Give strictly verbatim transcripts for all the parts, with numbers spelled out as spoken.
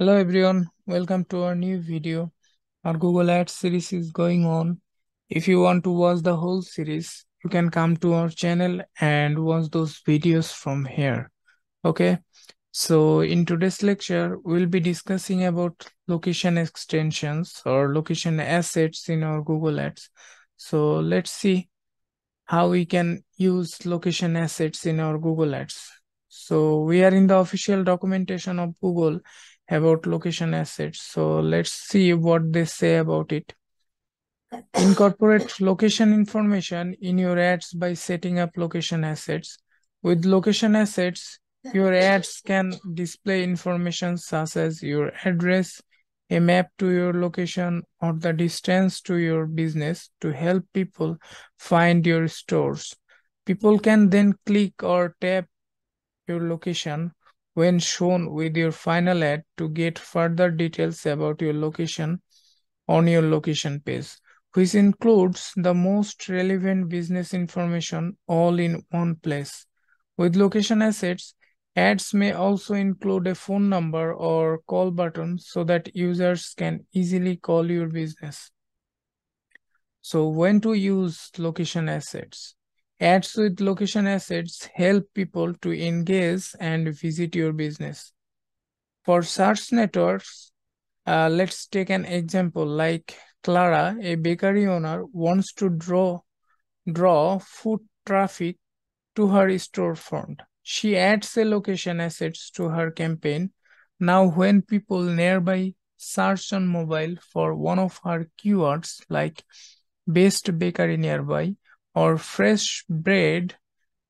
Hello everyone, welcome to our new video. Our Google Ads series is going on. If you want to watch the whole series, you can come to our channel and watch those videos from here. Okay, so in today's lecture, we'll be discussing about location extensions or location assets in our Google Ads. So let's see how we can use location assets in our Google Ads. So we are in the official documentation of Google about location assets. So let's see what they say about it. Incorporate location information in your ads by setting up location assets. With location assets, your ads can display information such as your address, a map to your location, or the distance to your business to help people find your stores. People can then click or tap your location when shown with your final ad to get further details about your location on your location page, which includes the most relevant business information all in one place. With location assets, ads may also include a phone number or call button so that users can easily call your business. So when to use location assets? Ads with location assets help people to engage and visit your business. For search networks, uh, let's take an example like Clara, a bakery owner, wants to draw, draw food traffic to her storefront. She adds a location assets to her campaign. Now when people nearby search on mobile for one of her keywords like best bakery nearby, or fresh bread,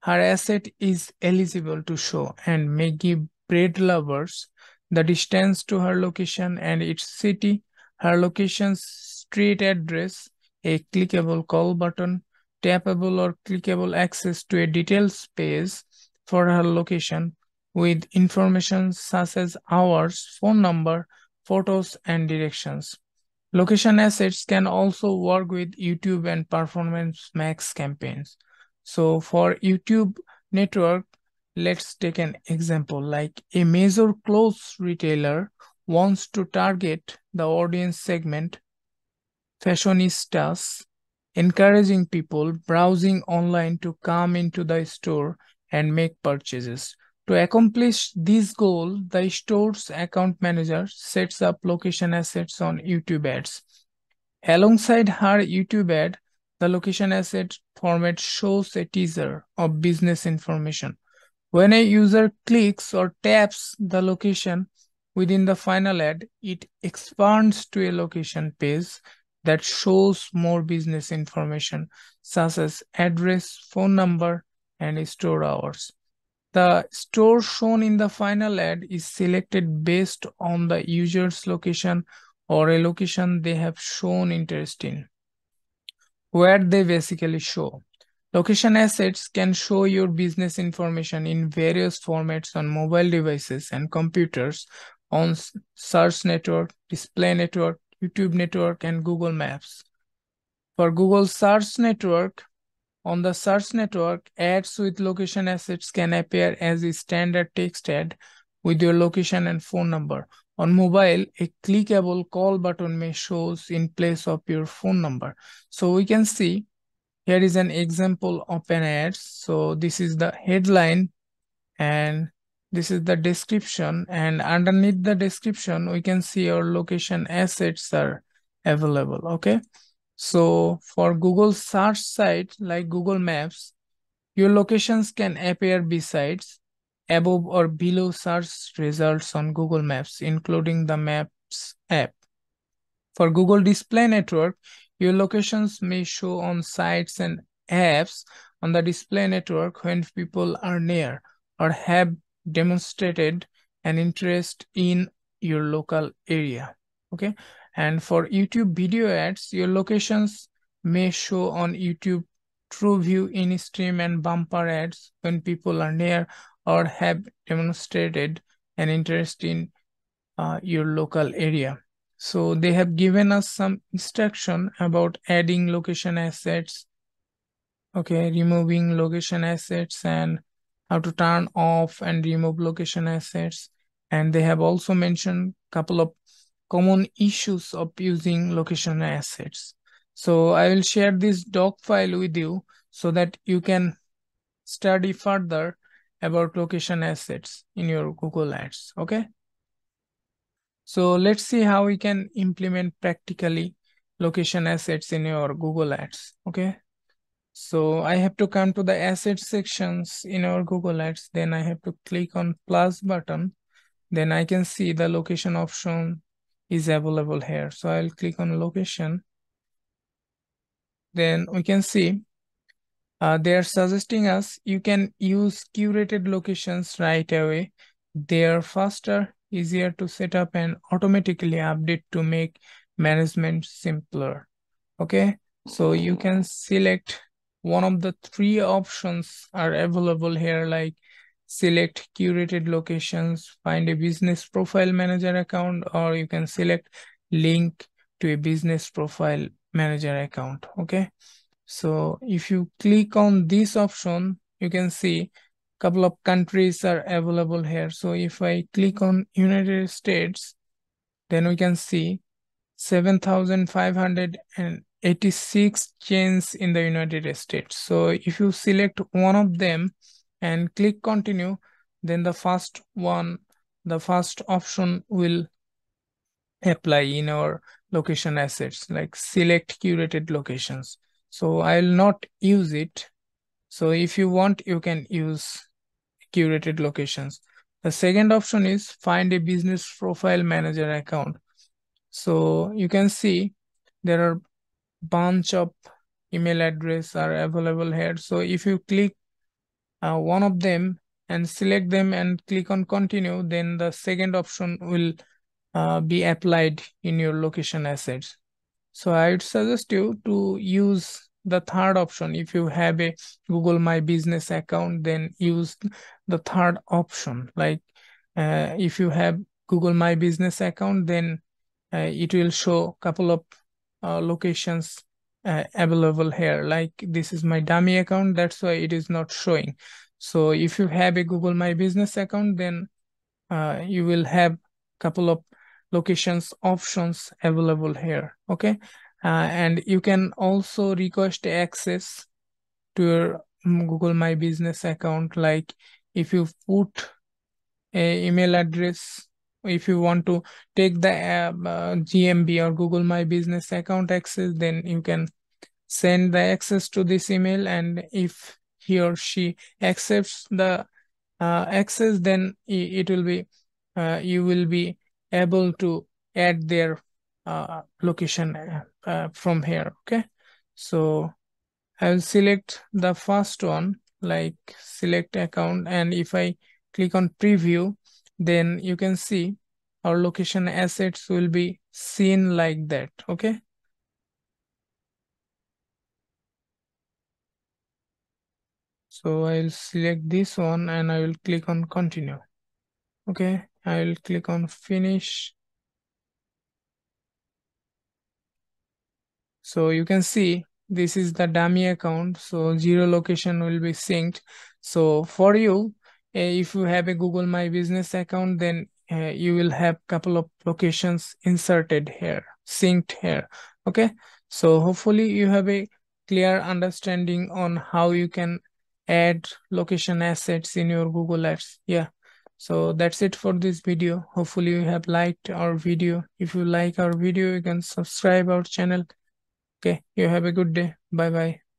her asset is eligible to show and may give bread lovers the distance to her location and its city, her location's street address, a clickable call button, tappable or clickable access to a detailed space for her location with information such as hours, phone number, photos, and directions. Location assets can also work with YouTube and Performance Max campaigns. So for YouTube network, let's take an example like a major clothes retailer wants to target the audience segment fashionistas, encouraging people browsing online to come into the store and make purchases. To accomplish this goal, the store's account manager sets up location assets on YouTube ads. Alongside her YouTube ad, the location asset format shows a teaser of business information. When a user clicks or taps the location within the final ad, it expands to a location page that shows more business information such as address, phone number, and store hours. The store shown in the final ad is selected based on the user's location or a location they have shown interest in, where they basically show. Location assets can show your business information in various formats on mobile devices and computers on Search Network, Display Network, YouTube Network, and Google Maps. For Google Search Network, on the search network, ads with location assets can appear as a standard text ad with your location and phone number. On mobile, a clickable call button may show in place of your phone number. So we can see here is an example of an ad. So this is the headline and this is the description, and underneath the description, we can see our location assets are available. Okay. So for Google search site like Google Maps, your locations can appear besides, above or below search results on Google Maps, including the Maps app. For Google Display Network, your locations may show on sites and apps on the display network when people are near or have demonstrated an interest in your local area. Okay. And for YouTube video ads, your locations may show on YouTube TrueView, in-stream, and bumper ads when people are near or have demonstrated an interest in uh, your local area. So they have given us some instruction about adding location assets, okay, removing location assets, and how to turn off and remove location assets, And they have also mentioned a couple of common issues of using location assets. So I will share this doc file with you so that you can study further about location assets in your Google Ads, okay? So let's see how we can implement practically location assets in your Google Ads, okay? So I have to come to the asset sections in our Google Ads, then I have to click on plus button, then I can see the location option is available here. So I'll click on location. Then we can see uh, they are suggesting us you can use curated locations right away. They are faster, easier to set up and automatically update to make management simpler. Okay, so you can select one of the three options are available here, like select curated locations, find a business profile manager account, or you can select link to a business profile manager account. Okay, so if you click on this option, you can see a couple of countries are available here. So if I click on United States, then we can see seven thousand five hundred eighty-six chains in the United States. So if you select one of them and click continue, then the first one, the first option will apply in our location assets, like select curated locations. So I'll not use it. So if you want, you can use curated locations. The second option is find a business profile manager account. So you can see there are bunch of email address are available here. So if you click uh, one of them and select them and click on continue, then the second option will uh, be applied in your location assets. So I would suggest you to use the third option. If you have a Google My Business account, then use the third option. Like uh, if you have Google My Business account, then uh, it will show a couple of Uh, locations uh, available here. Like this is my dummy account, that's why it is not showing. So if you have a Google My Business account, then uh, you will have a couple of locations options available here, okay? Uh, and you can also request access to your Google My Business account. Like if you put an email address, if you want to take the uh, uh, G M B or Google My Business account access, then you can send the access to this email, and if he or she accepts the uh, access, then it will be uh, you will be able to add their uh, location uh, from here, okay? So I'll select the first one, like select account, and if I click on preview, then you can see our location assets will be seen like that, okay? So I'll select this one and I will click on continue. Okay, I will click on finish. So you can see this is the dummy account, so zero location will be synced. So for you, if you have a Google My Business account, then uh, you will have couple of locations inserted here, synced here, okay? So hopefully you have a clear understanding on how you can add location assets in your Google Ads. Yeah, so that's it for this video. Hopefully you have liked our video. If you like our video, you can subscribe our channel. Okay, you have a good day. Bye bye.